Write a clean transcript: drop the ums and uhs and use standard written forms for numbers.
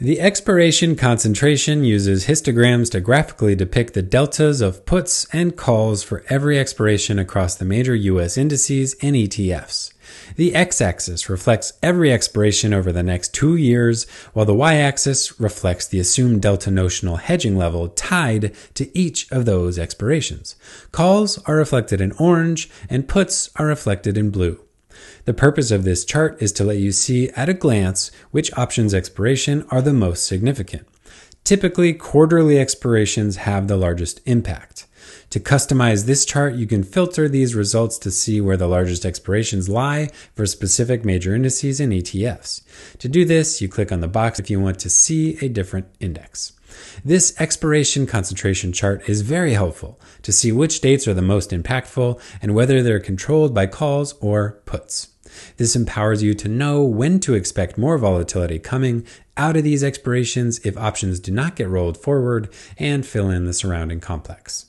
The expiration concentration uses histograms to graphically depict the deltas of puts and calls for every expiration across the major U.S. indices and ETFs. The x-axis reflects every expiration over the next 2 years, while the y-axis reflects the assumed delta notional hedging level tied to each of those expirations. Calls are reflected in orange, and puts are reflected in blue. The purpose of this chart is to let you see at a glance which options expiration are the most significant. Typically, quarterly expirations have the largest impact. To customize this chart, you can filter these results to see where the largest expirations lie for specific major indices and ETFs. To do this, you click on the box if you want to see a different index. This expiration concentration chart is very helpful to see which dates are the most impactful and whether they're controlled by calls or puts. This empowers you to know when to expect more volatility coming out of these expirations if options do not get rolled forward, and fill in the surrounding complex.